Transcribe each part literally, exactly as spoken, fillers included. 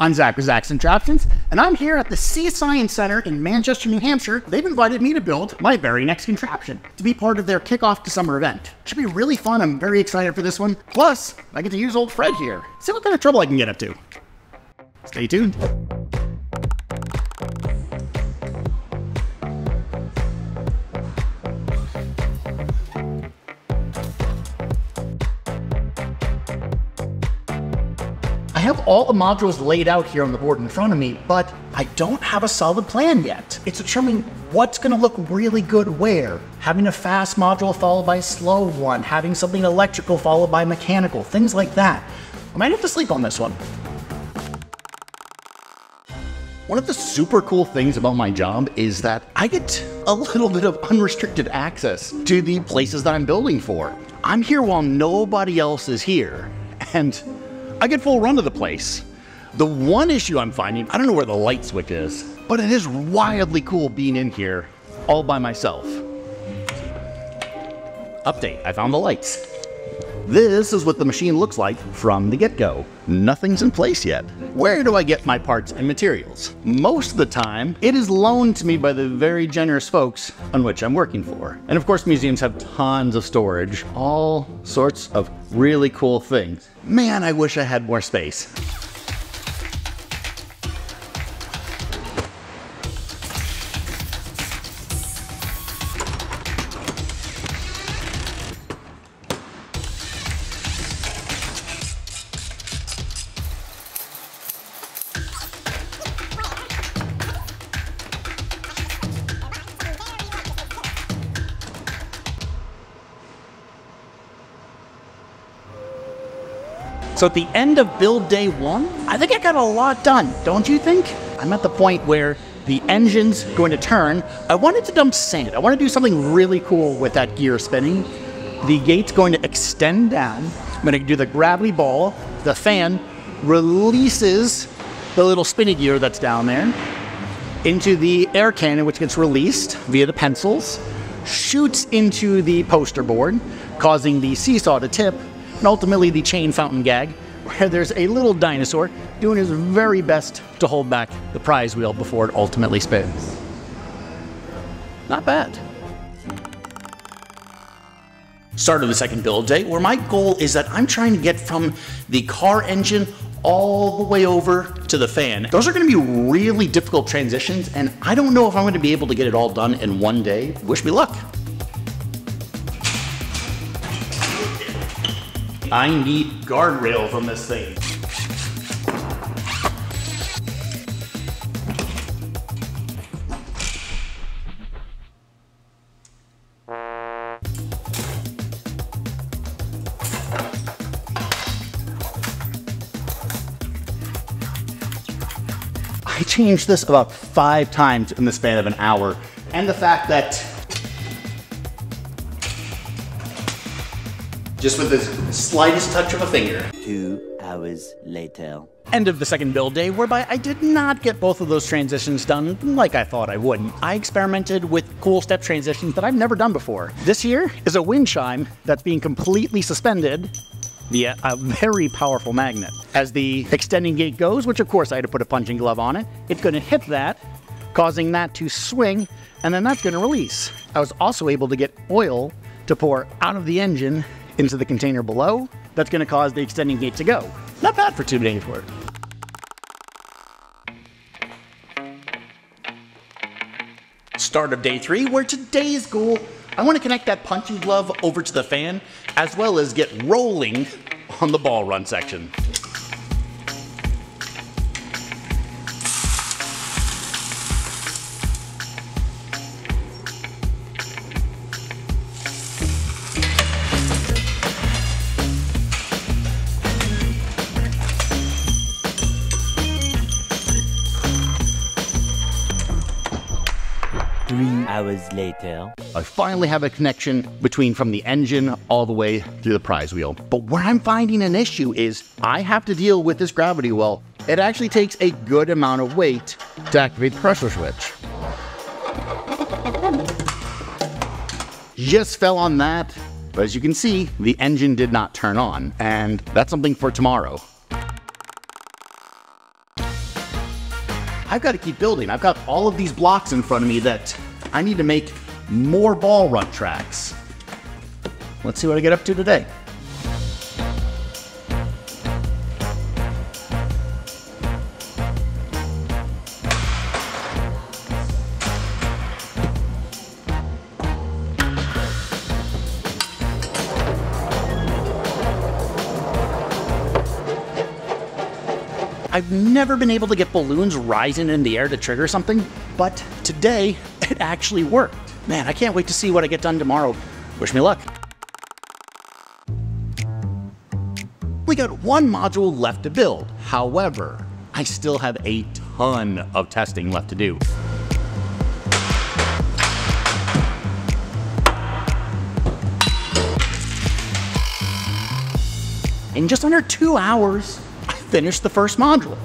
I'm Zach with Zach's Contraptions, and I'm here at the Sea Science Center in Manchester, New Hampshire. They've invited me to build my very next contraption to be part of their kickoff to summer event. It should be really fun. I'm very excited for this one. Plus, I get to use old Fred here. See what kind of trouble I can get up to. Stay tuned. I have all the modules laid out here on the board in front of me, but I don't have a solid plan yet. It's determining what's gonna look really good where. Having a fast module followed by a slow one, having something electrical followed by mechanical, things like that. I might have to sleep on this one. One of the super cool things about my job is that I get a little bit of unrestricted access to the places that I'm building for. I'm here while nobody else is here, and I get full run of the place. The one issue I'm finding, I don't know where the light switch is, but it is wildly cool being in here all by myself. Update, I found the lights. This is what the machine looks like from the get-go. Nothing's in place yet. Where do I get my parts and materials? Most of the time, it is loaned to me by the very generous folks on which I'm working for. And of course, museums have tons of storage, all sorts of really cool things. Man, I wish I had more space. So at the end of build day one, I think I got a lot done, don't you think? I'm at the point where the engine's going to turn. I wanted to dump sand. I want to do something really cool with that gear spinning. The gate's going to extend down. I'm going to do the gravity ball. The fan releases the little spinning gear that's down there into the air cannon, which gets released via the pencils, shoots into the poster board, causing the seesaw to tip, and ultimately the chain fountain gag, where there's a little dinosaur doing his very best to hold back the prize wheel before it ultimately spins. Not bad. Start of the second build day, where my goal is that I'm trying to get from the car engine all the way over to the fan. Those are gonna be really difficult transitions, and I don't know if I'm gonna be able to get it all done in one day. Wish me luck. I need guardrail from this thing. I changed this about five times in the span of an hour, and the fact that just with the slightest touch of a finger. Two hours later. End of the second build day, whereby I did not get both of those transitions done like I thought I would. I experimented with cool step transitions that I've never done before. This here is a wind chime that's being completely suspended via a very powerful magnet. As the extending gate goes, which of course I had to put a punching glove on it, it's gonna hit that, causing that to swing, and then that's gonna release. I was also able to get oil to pour out of the engine into the container below. That's gonna cause the extending gate to go. Not bad for two days work. Start of day three, where today's goal, I wanna connect that punching glove over to the fan, as well as get rolling on the ball run section. Three hours later. I finally have a connection between from the engine all the way through the prize wheel. But where I'm finding an issue is I have to deal with this gravity well. It actually takes a good amount of weight to activate the pressure switch. Just fell on that. But as you can see, the engine did not turn on. And that's something for tomorrow. I've got to keep building. I've got all of these blocks in front of me that I need to make more ball run tracks. Let's see what I get up to today. I've never been able to get balloons rising in the air to trigger something, but today it actually worked. Man, I can't wait to see what I get done tomorrow. Wish me luck. We got one module left to build. However, I still have a ton of testing left to do. In just under two hours, finish the first module.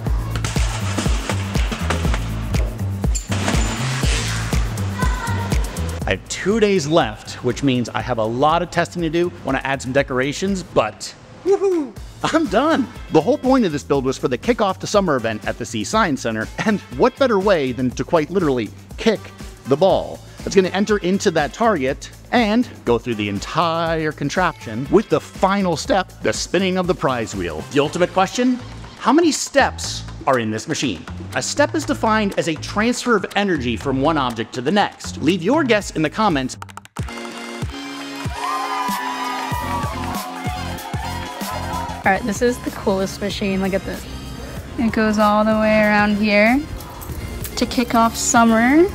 I have two days left, which means I have a lot of testing to do. I want to add some decorations, but woohoo, I'm done. The whole point of this build was for the kickoff to summer event at the Sea Science Center, and what better way than to quite literally kick the ball that's going to enter into that target and go through the entire contraption with the final step, the spinning of the prize wheel. The ultimate question? How many steps are in this machine? A step is defined as a transfer of energy from one object to the next. Leave your guess in the comments. All right, this is the coolest machine. Look at this. It goes all the way around here to kick off summer.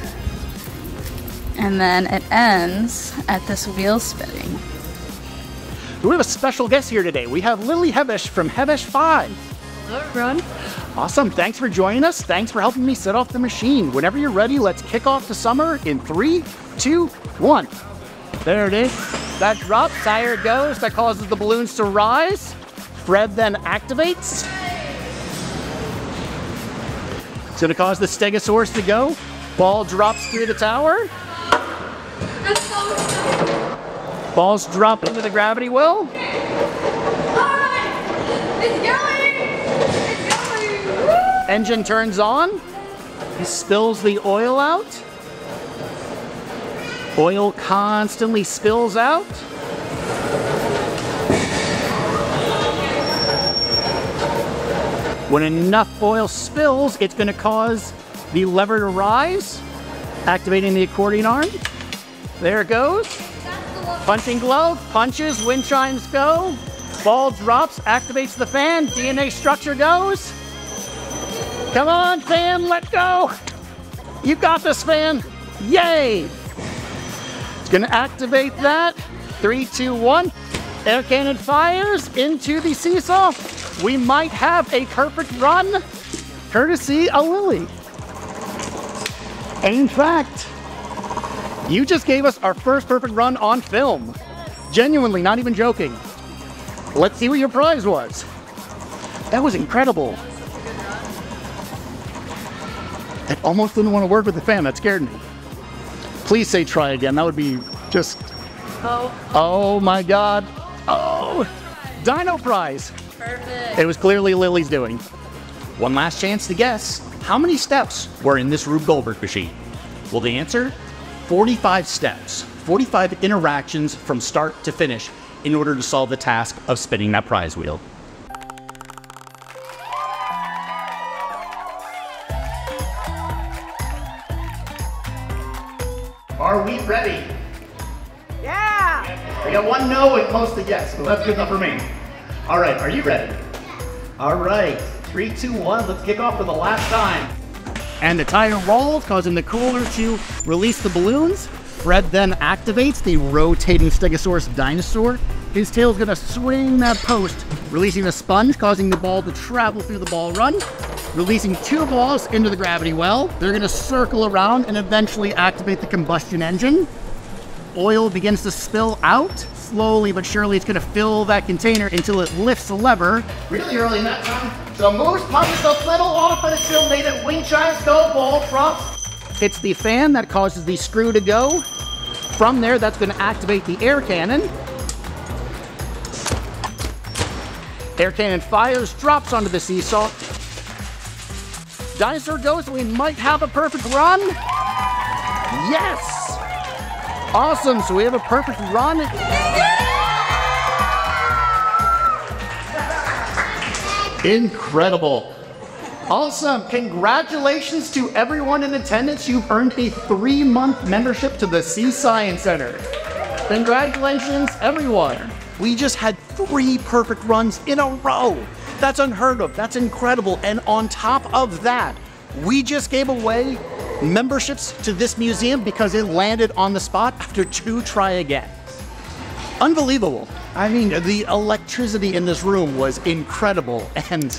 And then it ends at this wheel spinning. We have a special guest here today. We have Lily Hevesh from Hevesh five. Hello, everyone. Awesome. Thanks for joining us. Thanks for helping me set off the machine. Whenever you're ready, let's kick off the summer in three, two, one. There it is. That drops. Fire goes. That causes the balloons to rise. Fred then activates. It's going to cause the Stegosaurus to go. Ball drops through the tower. Balls drop into the gravity well. Engine turns on, he spills the oil out. Oil constantly spills out. When enough oil spills, it's going to cause the lever to rise, activating the accordion arm. There it goes. Punching glove, punches, wind chimes go. Ball drops, activates the fan, D N A structure goes. Come on, fan, let go. You got this, fan. Yay. It's gonna activate that. Three, two, one. Air cannon fires into the seesaw. We might have a perfect run, courtesy of Lily. And in fact, you just gave us our first perfect run on film. Genuinely, not even joking. Let's see what your prize was. That was incredible. I almost didn't want to work with the fan. That scared me. Please say try again. That would be just... Oh. Oh my God. Oh. Dino prize. Perfect. It was clearly Lily's doing. One last chance to guess. How many steps were in this Rube Goldberg machine? Well, the answer? forty-five steps. forty-five interactions from start to finish in order to solve the task of spinning that prize wheel. Are we ready? Yeah! I got one no and most a yes, but that's good enough for me. All right, are you ready? Yeah. All right, three, two, one, let's kick off for the last time. And the tire rolls, causing the cooler to release the balloons. Fred then activates the rotating Stegosaurus dinosaur. His tail's gonna swing that post, releasing a sponge, causing the ball to travel through the ball run. Releasing two balls into the gravity well. They're gonna circle around and eventually activate the combustion engine. Oil begins to spill out. Slowly but surely, it's gonna fill that container until it lifts the lever. Really early in that time. The moose punches a little off, but it still made it. Wing chimes go, ball drops. It's the fan that causes the screw to go. From there, that's gonna activate the air cannon. Air cannon fires, drops onto the seesaw. Dice or ghost, we might have a perfect run. Yes! Awesome, so we have a perfect run. Incredible. Awesome, congratulations to everyone in attendance. You've earned a three-month membership to the Sea Science Center. Congratulations, everyone. We just had three perfect runs in a row. That's unheard of, that's incredible. And on top of that, we just gave away memberships to this museum because it landed on the spot after two try again. Unbelievable. I mean, the electricity in this room was incredible. And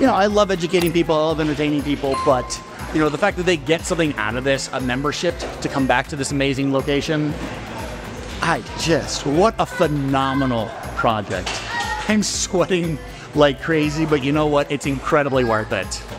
you know, I love educating people, I love entertaining people, but you know, the fact that they get something out of this, a membership to come back to this amazing location, I just, what a phenomenal project. I'm sweating like crazy, but you know what? It's incredibly worth it.